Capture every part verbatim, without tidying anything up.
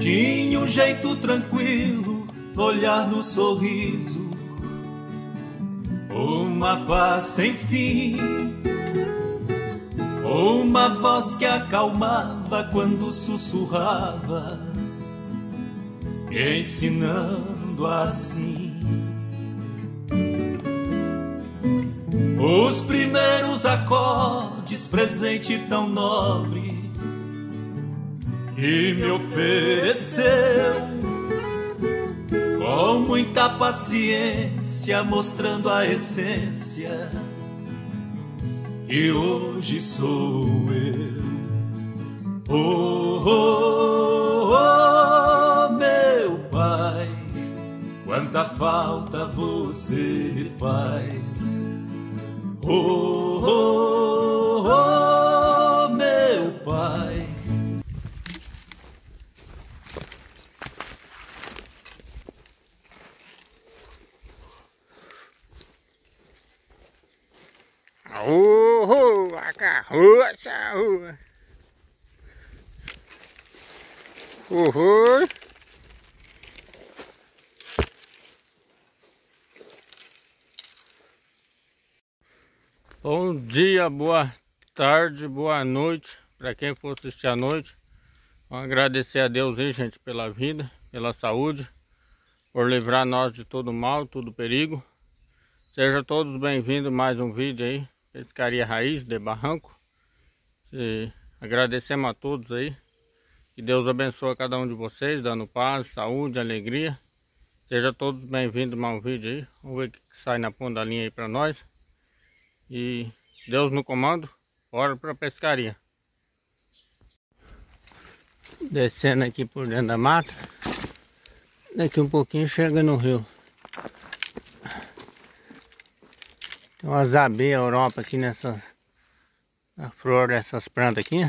Tinha um jeito tranquilo, no olhar, no sorriso, uma paz sem fim, uma voz que acalmava quando sussurrava, ensinando assim. Os primeiros acordes, presente tão nobre que me ofereceu, com muita paciência, mostrando a essência que hoje sou eu. Oh, oh, oh, meu pai, quanta falta você faz. Oh, oh, oh, meu pai. Oh, oh, a carroça. Oh, oh. Bom dia, boa tarde, boa noite para quem for assistir à noite. Vamos agradecer a Deus aí, gente, pela vida, pela saúde, por livrar nós de todo mal, todo perigo. Sejam todos bem-vindos a mais um vídeo aí, Pescaria Raiz de Barranco. E agradecemos a todos aí, que Deus abençoe a cada um de vocês, dando paz, saúde, alegria. Sejam todos bem-vindos a mais um vídeo aí. Vamos ver o que sai na ponta da linha aí para nós. E Deus no comando, bora pra pescaria. Descendo aqui por dentro da mata. Daqui um pouquinho chega no rio. Tem umas abelhas Europa aqui nessa, na flor dessas plantas aqui.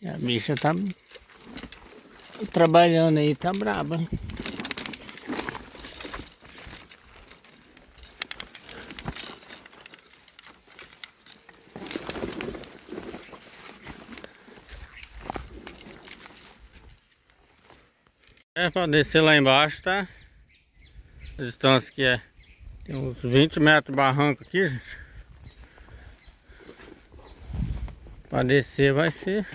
E a bicha tá trabalhando aí, tá braba, hein? É para descer lá embaixo, tá? A distância que é. Tem uns vinte metros de barranco aqui, gente. Para descer vai ser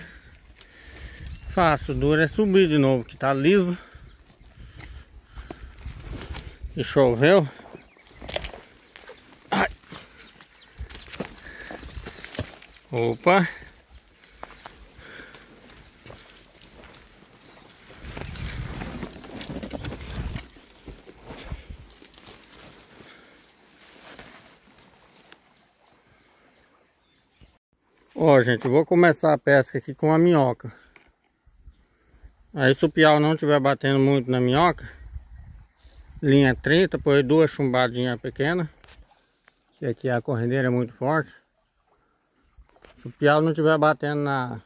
fácil, duro é subir de novo, que tá liso. E choveu. Ai. Opa! Ó, gente, eu vou começar a pesca aqui com a minhoca. Aí se o piau não estiver batendo muito na minhoca, linha trinta, põe duas chumbadinhas pequenas, que aqui a correndeira é muito forte. Se o piau não estiver batendo na,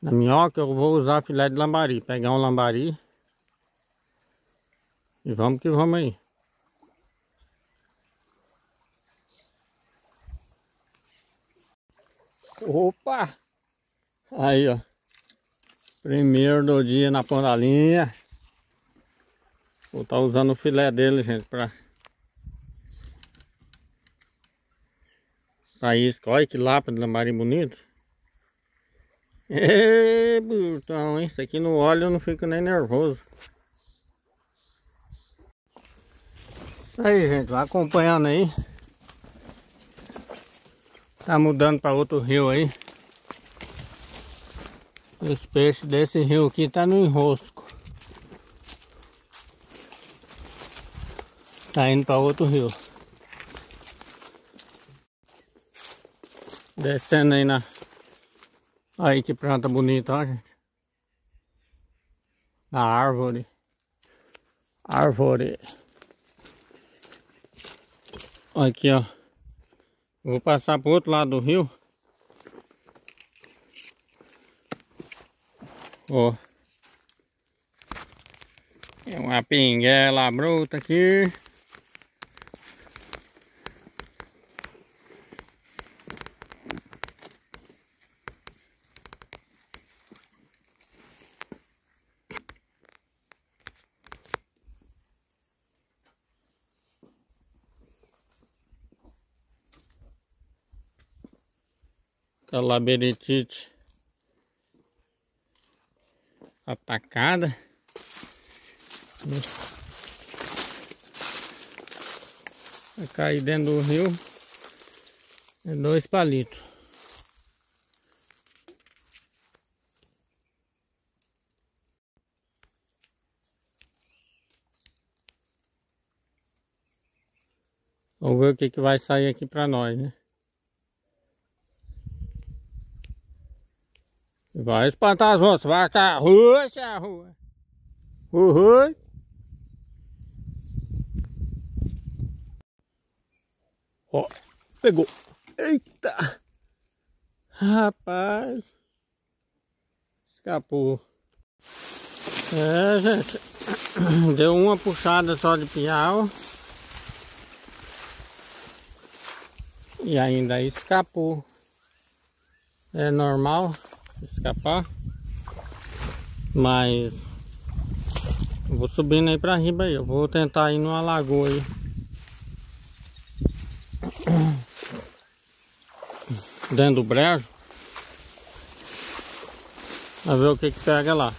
na minhoca, eu vou usar filé de lambari, pegar um lambari e vamos que vamos aí. Opa! Aí, ó. Primeiro do dia na ponta da linha. Vou estar usando o filé dele, gente, pra... pra isca. Olha que lapa de lambari bonito. Ê, brutão, hein? Isso aqui no óleo eu não fico nem nervoso. Isso aí, gente. Vai acompanhando aí. Tá mudando para outro rio aí. Os peixes desse rio aqui tá no enrosco. Tá indo para outro rio. Descendo aí na... Aí que planta bonita, ó, gente. Na árvore. Árvore. Aqui, ó. Vou passar para o outro lado do rio. Ó. É uma pinguela bruta aqui. Outra labirintite atacada. Vai cair dentro do rio. É dois palitos. Vamos ver o que, que vai sair aqui para nós, né? Vai espantar as onças, vai cá, roxa, rua. Uhul. Ó, pegou. Eita! Rapaz. Escapou. É, gente. Deu uma puxada só de piau. E ainda escapou. É normal escapar, mas eu vou subindo aí pra riba aí. Eu vou tentar ir numa lagoa aí. Dentro do brejo. Pra ver o que que pega lá.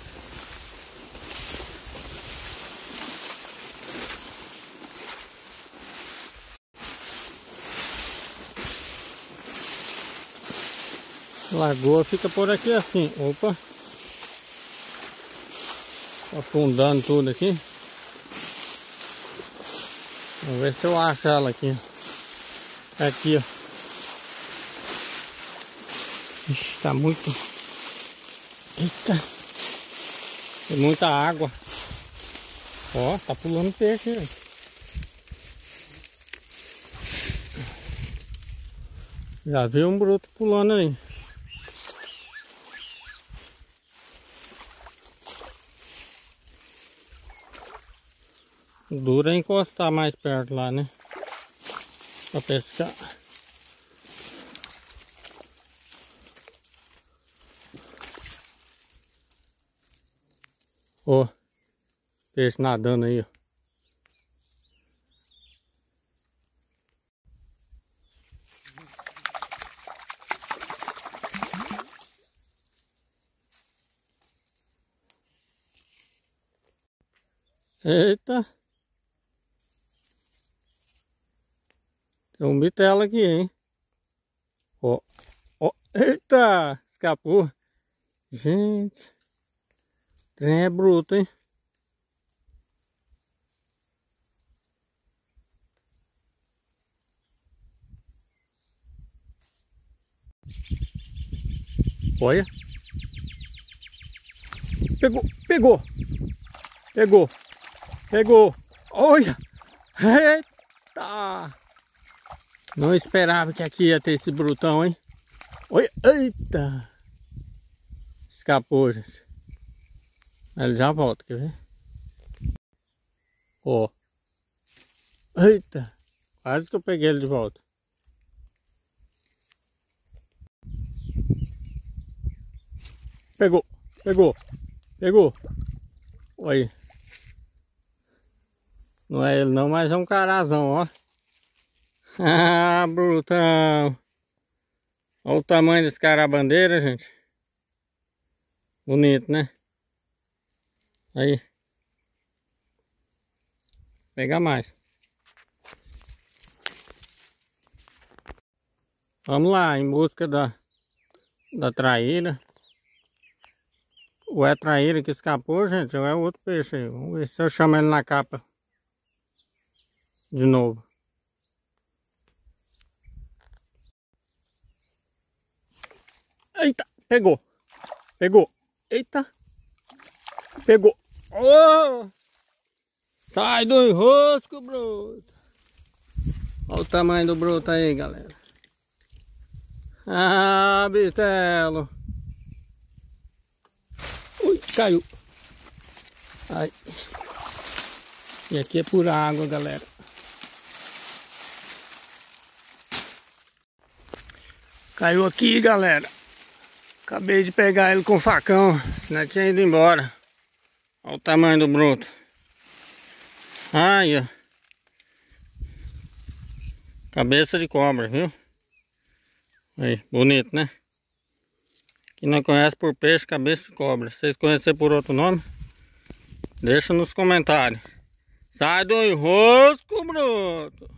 Lagoa fica por aqui assim, opa, afundando tudo aqui. Vamos ver se eu acho ela aqui. Aqui, ó. Ixi, tá muito. Eita! Tem muita água. Ó, tá pulando peixe, né? Já vi um broto pulando aí. Dura encostar mais perto lá, né? Pra pescar. Ó, peixe nadando aí, ó. Eita! Tem um bitela aqui, hein? Ó, ó, eita! Escapou! Gente! O trem é bruto, hein? Olha! Pegou! Pegou! Pegou! Pegou! Olha! Eita! Não esperava que aqui ia ter esse brutão, hein? Oi, eita! Escapou, gente. Ele já volta, quer ver? Ó. Eita! Quase que eu peguei ele de volta. Pegou, pegou, pegou. Olha. Não é ele não, mas é um carazão, ó. Ah, brutão! Olha o tamanho desse carabandeira, gente. Bonito, né? Aí. Pegar mais. Vamos lá, em busca da, da traíra. Ou é a traíra que escapou, gente, ou é outro peixe aí. Vamos ver se eu chamo ele na capa. De novo. Eita, pegou, pegou, eita, pegou, oh! Sai do enrosco, broto. Olha o tamanho do broto aí, galera. Ah, bitelo. Ui, caiu. Ai. E aqui é pura água, galera. Caiu aqui, galera. Acabei de pegar ele com o facão, senão tinha ido embora. Olha o tamanho do broto. Ai, ó. Cabeça de cobra, viu? Aí, bonito, né? que não conhece por peixe cabeça de cobra. Se vocês conhecerem por outro nome, deixa nos comentários. Sai do enrosco, bruto!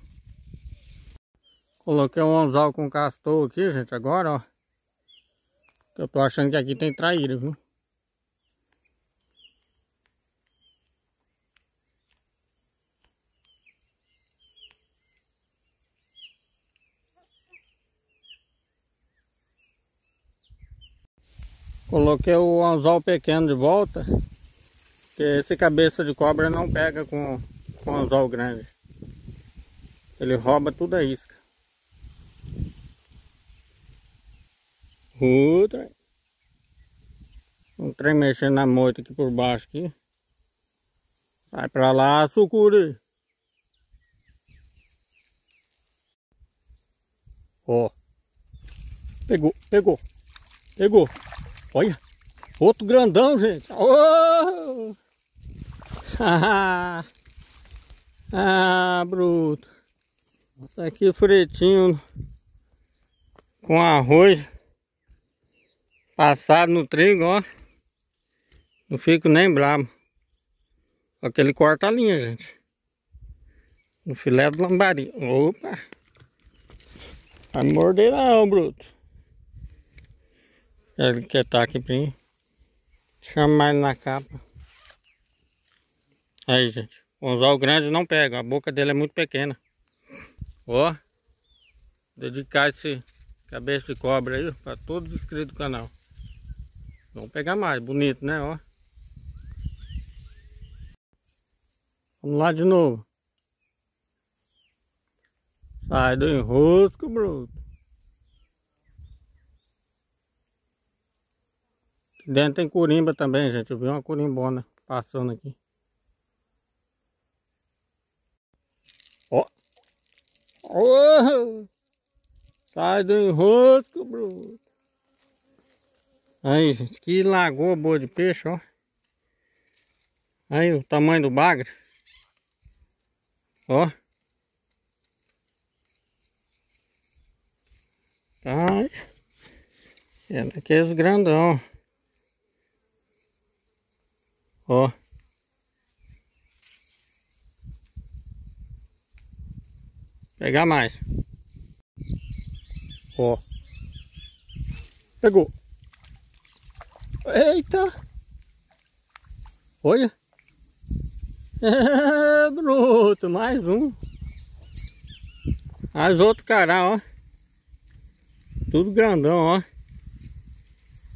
Coloquei um anzol com castor aqui, gente, agora, ó. Eu tô achando que aqui tem traíra, viu? Coloquei o anzol pequeno de volta, porque esse cabeça de cobra não pega com, com anzol grande. Ele rouba tudo a isca. Outra. Um trem mexendo na moita aqui por baixo aqui. Sai pra lá, sucuri. Ó. Pegou, pegou, pegou. Olha, outro grandão, gente. Oh! Ah, bruto. Isso aqui fritinho com arroz passado no trigo, ó. Não fico nem bravo. Só que ele corta a linha, gente. No filé do lambari. Opa! Vai me morder não, bruto. Ele quer estar aqui pra mim. Chama ele na capa. Aí, gente. O anzol grande não pega. A boca dele é muito pequena. Ó. Dedicar esse cabeça de cobra aí pra todos os inscritos do canal. Vamos pegar mais. Bonito, né? Ó. Vamos lá de novo. Sai do enrosco, bruto. Dentro tem corimba também, gente. Eu vi uma corimbona passando aqui. Ó. Oh. Sai do enrosco, bruto. Aí, gente. Que lagoa boa de peixe, ó. Aí o tamanho do bagre. Ó. Ai. É daqueles grandão. Ó. Pegar mais. Ó. Pegou. Eita. Olha. É, bruto. Mais um. Mais outro cará, ó. Tudo grandão, ó.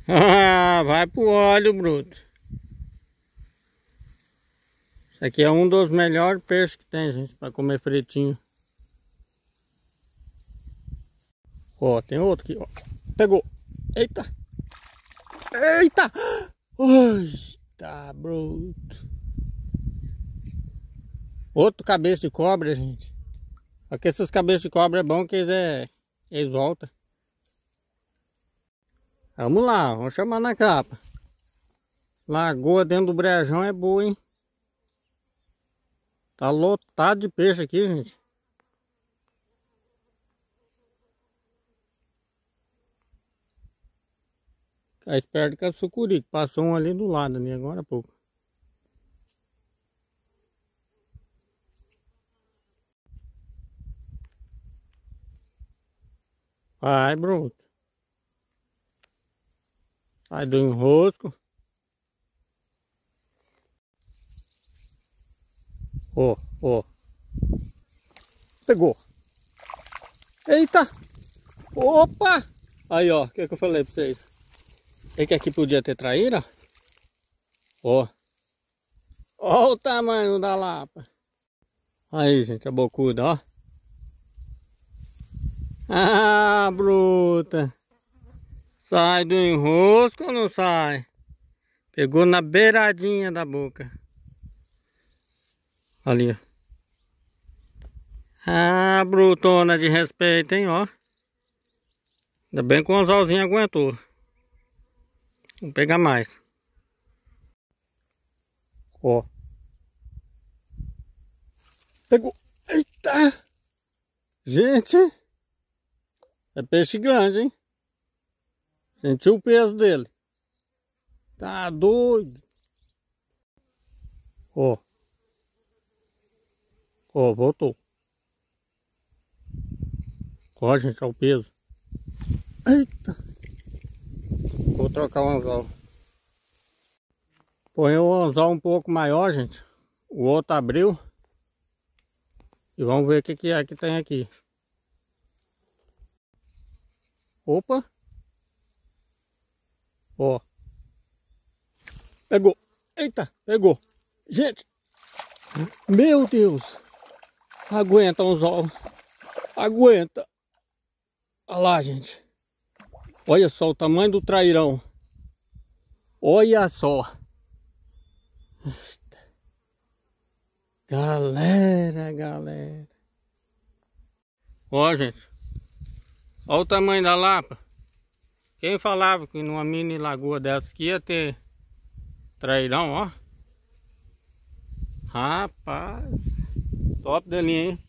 Ah, vai pro óleo, bruto. Esse aqui é um dos melhores peixes que tem, gente, para comer fritinho. Ó, tem outro aqui, ó. Pegou. Eita. Eita. Eita, bruto. Outro cabeça de cobra, gente. Só que esses cabeças de cobra é bom que eles, é, eles voltam. Vamos lá, vamos chamar na capa. Lagoa dentro do Brejão é boa, hein? Tá lotado de peixe aqui, gente. Tá esperto com a sucuri, que passou um ali do lado, ali agora há pouco. Vai, bruto. Sai do enrosco. Ó, ó. Pegou. Eita. Opa. Aí, ó. O que, que eu falei pra vocês? É que aqui podia ter traíra. Ó. Ó o tamanho da lapa. Aí, gente. A bocuda, ó. Ah, bruta. Sai do enrosco ou não sai? Pegou na beiradinha da boca. Ali, ó. Ah, brutona de respeito, hein, ó. Ainda bem que o anzolzinho aguentou. Vamos pegar mais. Ó. Pegou. Eita! Gente! É peixe grande, hein? Sentiu o peso dele. Tá doido. Ó. Ó, voltou. Ó, gente, olha o peso. Eita. Vou trocar o anzol. Põe o anzol um pouco maior, gente. O outro abriu. E vamos ver o que, que é que tem aqui. Opa. Ó. Pegou. Eita, pegou. Gente. Meu Deus. Aguenta o anzol. Aguenta. Olha lá, gente. Olha só o tamanho do trairão. Olha só. Eita. Galera, galera. Ó, gente. Olha o tamanho da lapa. Quem falava que numa mini lagoa dessa aqui ia ter trairão, ó. Rapaz. Top da linha, hein?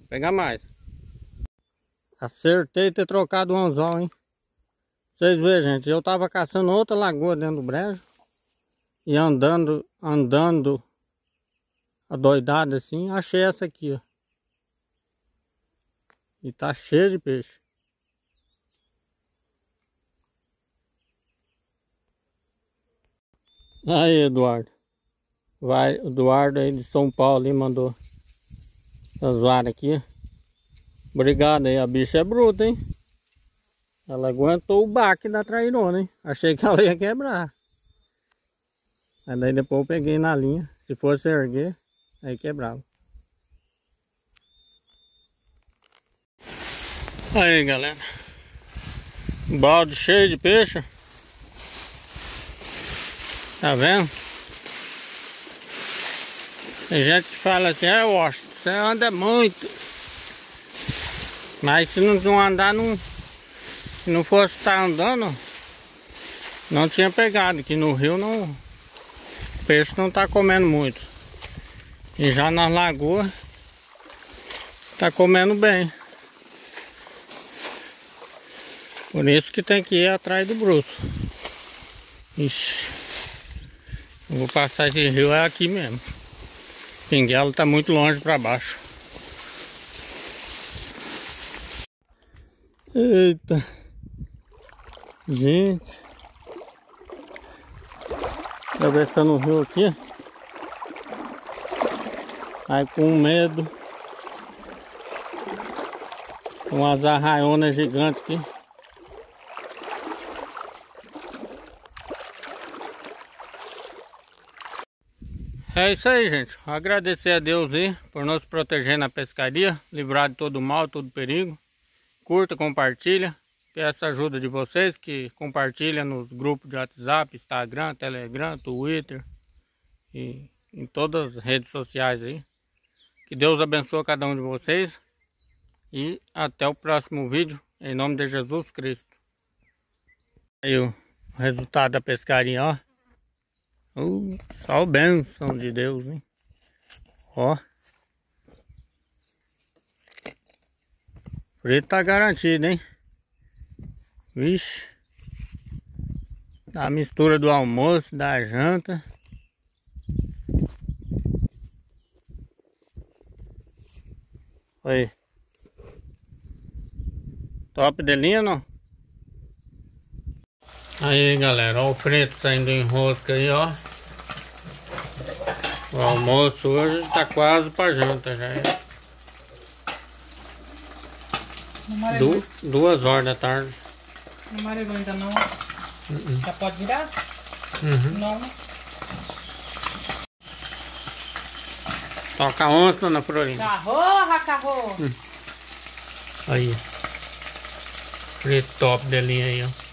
Vou pegar mais. Acertei ter trocado o anzol, hein? Vocês veem, gente, eu tava caçando outra lagoa dentro do brejo e andando, andando adoidado assim, achei essa aqui, ó. E tá cheio de peixe. Aí, Eduardo. Vai, Eduardo aí de São Paulo, aí mandou essas varas aqui. Obrigado aí, a bicha é bruta, hein? Ela aguentou o baque da trairona, hein? Achei que ela ia quebrar. Aí daí depois eu peguei na linha. Se fosse erguer, aí quebrava. Aí, galera. Balde cheio de peixe. Tá vendo? Tem gente que fala assim, é, Washington, você anda muito. Mas se não andar, não, se não fosse estar andando, não tinha pegado, que no rio não, o peixe não está comendo muito. E já nas lagoas, está comendo bem. Por isso que tem que ir atrás do bruto. Ixi, eu vou passar esse rio é aqui mesmo. Pinguelo está muito longe para baixo. Eita, gente, atravessando o rio aqui, aí com medo, umas arraionas gigantes aqui. É isso aí, gente, agradecer a Deus aí por nos proteger na pescaria, livrar de todo mal, todo perigo. Curta, compartilha, peço ajuda de vocês que compartilham nos grupos de WhatsApp, Instagram, Telegram, Twitter e em todas as redes sociais aí. Que Deus abençoe cada um de vocês e até o próximo vídeo, em nome de Jesus Cristo. Aí o resultado da pescaria, ó. Uh, só a bênção de Deus, hein? Ó. O preto tá garantido, hein? Vixe. Da mistura do almoço, da janta. Aí. Top de linha, não? Aí, galera. Ó o preto saindo em rosca aí, ó. O almoço hoje tá quase pra janta já, hein? Du duas horas da tarde. Não maregou ainda não. Uh-uh. Já pode virar? Uhum. Não. Toca onça, dona Florinda. Carro, racarro. Hum. Aí. Preto top de linha aí, ó.